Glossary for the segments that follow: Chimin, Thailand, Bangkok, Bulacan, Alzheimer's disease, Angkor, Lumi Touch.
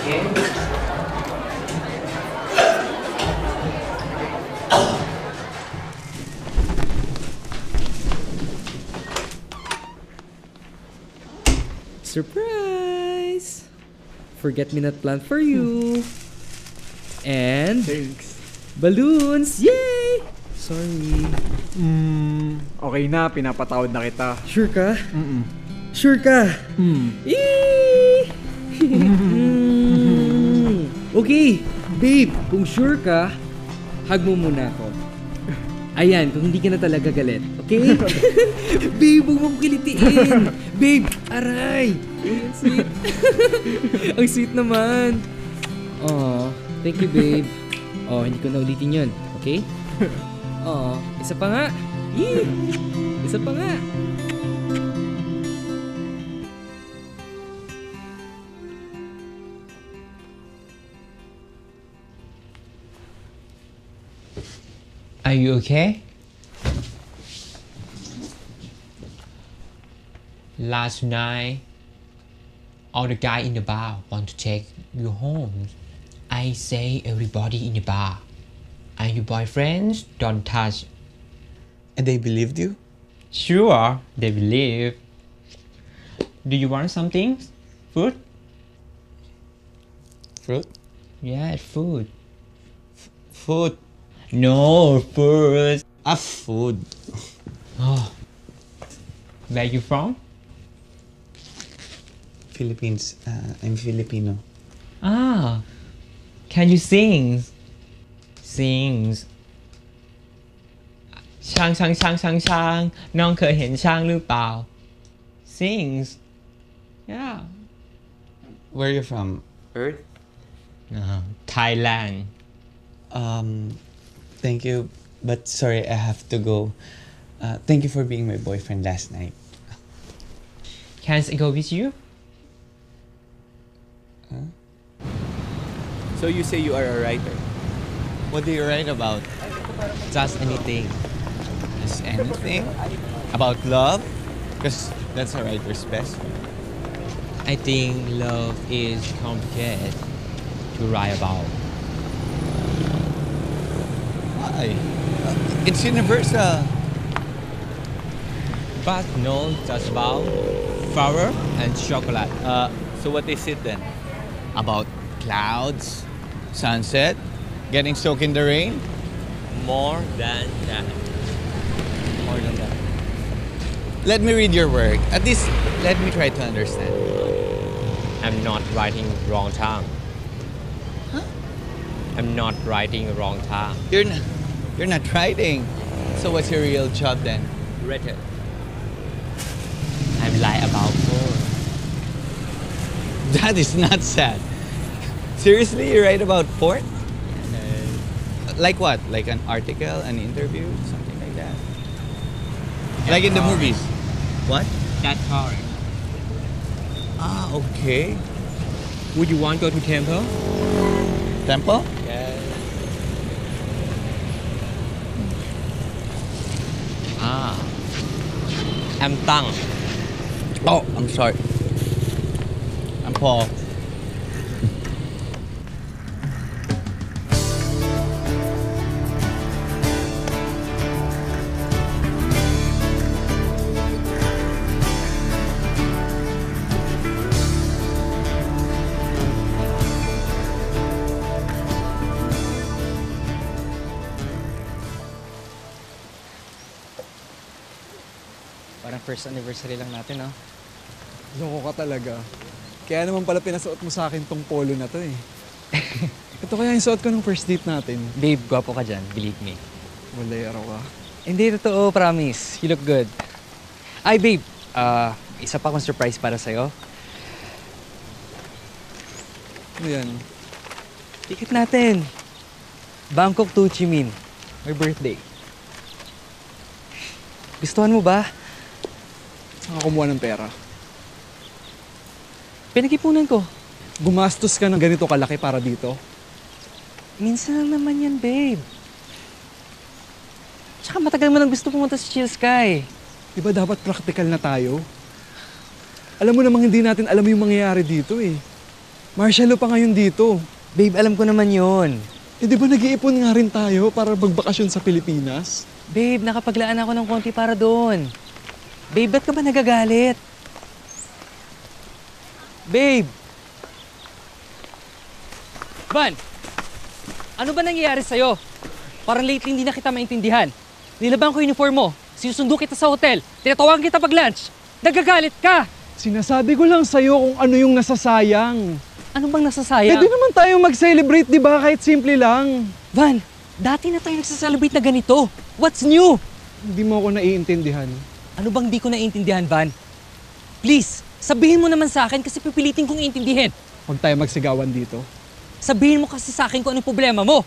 Okay. Surprise! Forget-me-not plant for you. And thanks. Balloons! Yay! Sorry. Okay na, pinapatawad na kita. Sure ka? Sure ka? Eee! Okay, babe, kung sure ka, hug mo muna ako. Ayan, kung hindi ka na talaga galit. Okay? Babe, huwag mong kilitiin. Babe, aray! Ang sweet. Ang sweet naman. Oh, thank you, babe. Oh, hindi ko na ulitin yun. Okay? Oh, isa pa nga. Yee! Isa pa nga. Are you okay? Last night, all the guys in the bar want to take you home. I say everybody in the bar, and your boyfriends don't touch. And they believed you? Sure, they believe. Do you want something? Food? Fruit? Yeah, food. Food. No, food. Food. Oh. Where you from? Philippines. I'm Filipino. Ah. Can you sing? Sings. Shang shang shang shang shang. Nong ke hen shang lu bao. Sings. Yeah. Where are you from? Earth? No. Thailand. Thank you, but sorry, I have to go. Thank you for being my boyfriend last night. Can I go with you? Huh? So you say you are a writer. What do you write about? Just anything. Just anything? About love? Because that's a writer's best. I think love is complicated to write about. It's universal. But no, just about flour and chocolate. So what is it then? About clouds, sunset, getting soaked in the rain? More than that. More than that. Let me read your work. At least let me try to understand. I'm not writing wrong time. Huh? I'm not writing wrong time. You're not. You're not writing. So what's your real job then? Writer. I'm lying about porn. That is not sad. Seriously, you write about porn? No. Like what? Like an article, an interview, something like that? That's like in the movies? What? That's hard. Ah, okay. Would you want to go to temple? Temple? Yeah. Ah, I'm Tang. Oh, I'm sorry. I'm Paul. First anniversary lang natin, ah. Loko ka talaga. Kaya naman pala pinasuot mo sa akin tong polo na to, eh. Ito kaya yung suot ko nung first date natin. Babe, gwapo ka dyan. Believe me. Walay araw ka. Hindi, totoo. Promise. You look good. Ay, babe. Isa pa akong surprise para sa'yo. Ano yan? Ticket natin. Bangkok to Chimin. My birthday. Gustuhan mo ba? Saan ka kumuha ng pera? Pinag-ipunan ko. Gumastos ka ng ganito kalaki para dito? Minsan naman yan, babe. Tsaka matagal mo nang gusto pumunta sa Chill Sky. Diba dapat practical na tayo? Alam mo namang hindi natin alam yung mangyayari dito, eh. Marshalo pa ngayon dito. Babe, alam ko naman yun. Eh, di ba nag-iipon nga rin tayo para magbakasyon sa Pilipinas? Babe, nakapaglaan ako ng konti para doon. Babe, ba't ka ba nagagalit? Babe! Van! Ano ba nangyayari sa'yo? Parang lately hindi na kita maintindihan. Nilabang ko uniform mo. Sinusundo kita sa hotel. Tinatawagan kita pag lunch. Nagagalit ka! Sinasabi ko lang sa'yo kung ano yung nasasayang. Ano bang nasasayang? Pwede naman tayong mag-celebrate, di ba? Kahit simple lang. Van, dati na tayo nagsaselebrate na ganito. What's new? Hindi mo ako naiintindihan. Ano bang di ko naiintindihan, Van? Please, sabihin mo naman sa akin kasi pipilitin kong iintindihin. Huwag tayo magsigawan dito. Sabihin mo kasi sa akin kung anong problema mo.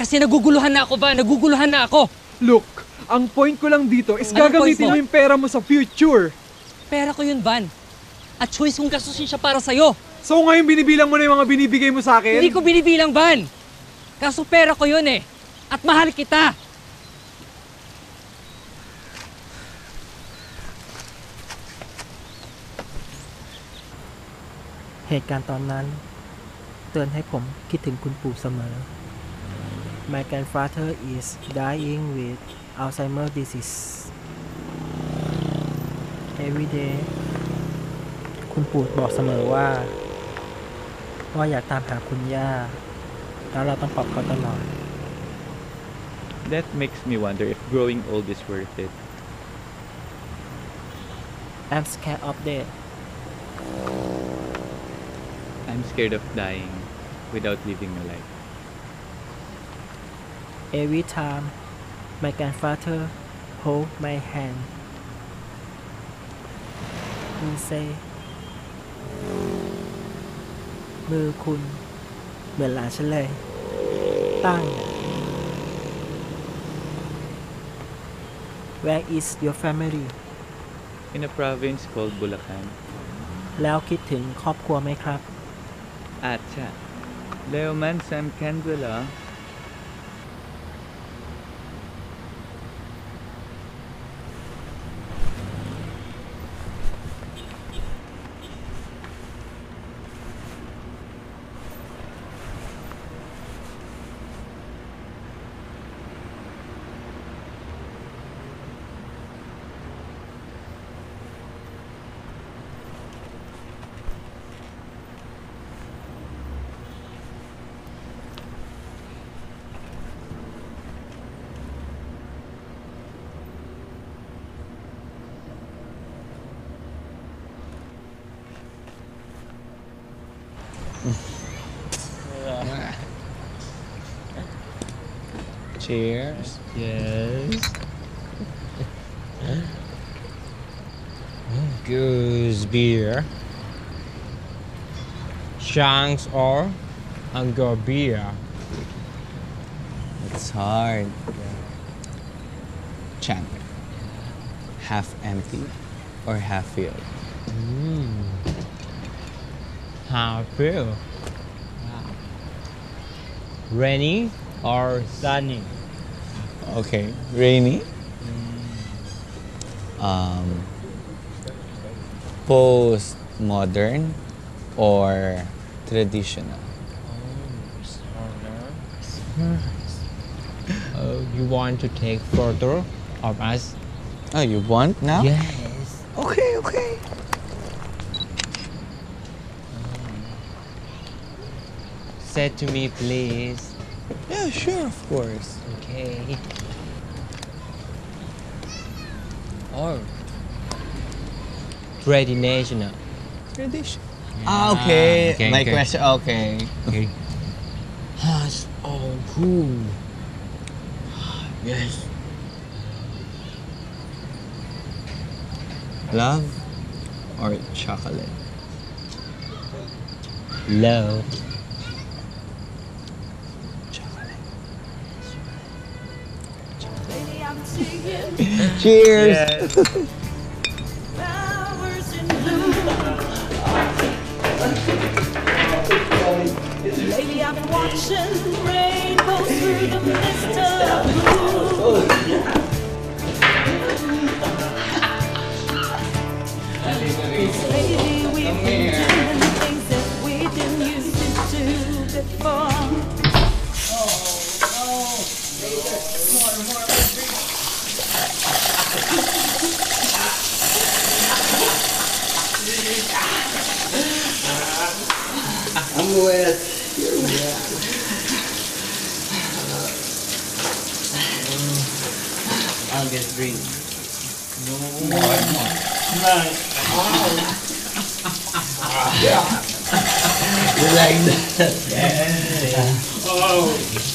Kasi naguguluhan na ako, Van. Naguguluhan na ako. Look, ang point ko lang dito is anong gagamitin mo yung pera mo sa future. Pera ko yun, Van. At choice kong gastusin siya para sa'yo. So ngayon binibilang mo na yung mga binibigay mo sa akin? Hindi ko binibilang, Van! Kaso pera ko yun eh. At mahal kita!เหตุการณ์ตอนนั้นเตือนให้ผมคิดถึงคุณปู่เสมอ My grandfather is dying with Alzheimer's disease. Every day, คุณปู่บอกเสมอว่าอยากตามหาคุณย่าแล้วเราต้องปลอบเขาตลอด That makes me wonder if growing old is worth it. I'm scared of death. I'm scared of dying without living my life. Every time, my grandfather holds my hand. He says.มือคุณเหมือนหลานฉันเลยตั้ง Where is your family? In a province called Bulacan. แล้วคิดถึงครอบครัวไหมครับอาจจะแล้วมันสำคัญด้วยเหรอCheers. Yes. Goose beer. Shanks or Angkor beer. It's hard. Champ. Half empty or half filled? Half filled. Rainy or sunny? Okay, rainy. Postmodern or traditional? You want to take photo of us? Oh, you want now? Yes. Okay, okay. Say to me, please. Yeah, sure, of course. Okay. Or traditional. Traditional. Yeah. Ah, okay. Okay. My question. Okay. Okay. Hot or cool? Yes. Love or chocolate? Love.Cheers! Yes. Lately I've been watching rainbows through the mist of blue. Lately we've been doing things that somewhere here we are. I'll get drink. No, no, no. Yeah. You like that? Yeah. Oh.